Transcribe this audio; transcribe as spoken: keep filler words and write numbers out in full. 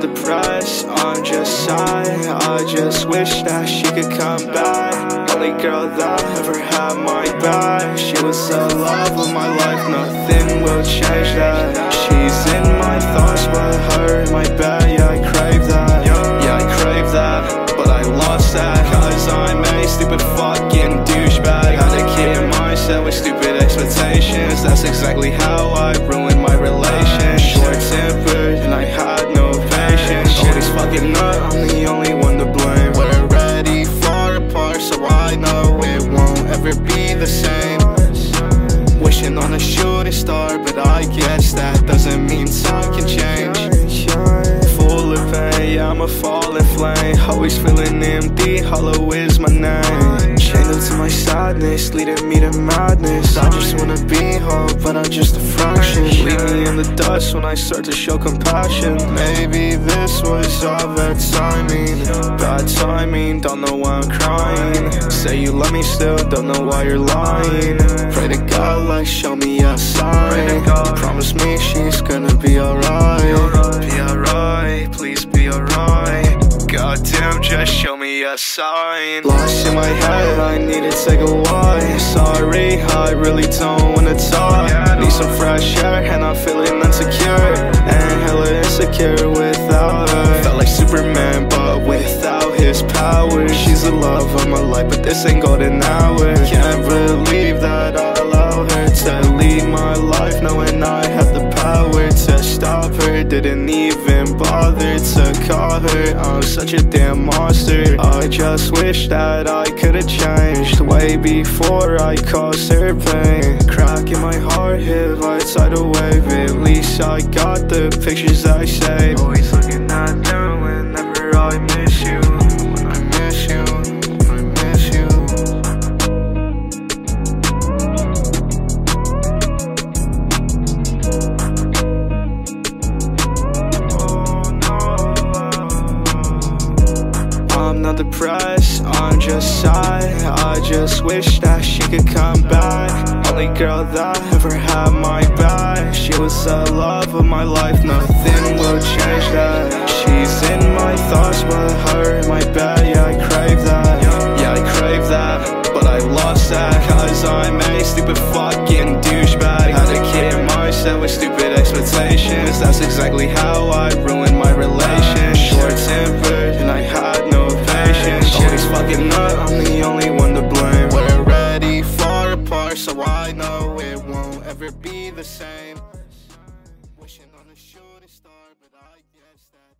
about the price. I'm just shy, I just wish that she could come back. Only girl that ever had my back. She was the love of my life, nothing will change that. She's in my thoughts, but her in my bed. Yeah, I crave that, yeah, I crave that. But I lost that, cause I'm a stupid fucking douchebag. Had a kid in my set with stupid expectations. That's exactly how I ruined my relationship. Short-tempered and I had no patience. Shit's fucking up, I'm the only one to blame. We're already far apart, so I know it won't ever be the same. Wishing on a shooting star, but I guess that doesn't mean time can change. Full of pain, yeah, I'm a falling flame. Always feeling empty, hollow is my name. Chained up to my sadness, leading me to madness. I just wanna be whole, but I'm just a fraction. Leave me in the dust when I start to show compassion. Maybe this was all bad timing. Bad timing, don't know why I'm crying. Say you love me still, don't know why you're lying. Pray to God, like show me a sign. Promise me she's gonna be alright. Be alright, please be alright. Goddamn, just show me a sign. Lost in my head, I need to take a while. Sorry, I really don't wanna talk. Need some fresh air and I'm feeling insecure. And hella insecure without her. Felt like Superman, but without his power. She's the love of my life, but this ain't golden hour. Can't believe that I allowed her to lead my life, knowing I had the power to stop her. Didn't even bother to call her. I'm such a damn monster. I just wish that I could've changed way before I caused her pain. Crack in my heart, hit like tidal wave. At least I got the pictures I saved. Always looking at them whenever I miss you. When I miss you, when I miss you. I'm not depressed, I'm just sad. I just wish that she could come back. Only girl that ever had my back. She was the love of my life, nothing will change that. She's in my thoughts, but her in my bed. Yeah, I crave that, yeah, I crave that. But I lost that, cause I'm a stupid fucking douchebag. Had a kid in my set with stupid expectations. That's exactly how I ruined my relationship. Short-tempered and I had no patience. Always fucking up, I'm the only one to blame. We're already far apart, so I know it won't ever be the same. Wishing on a shooting star, but I guess that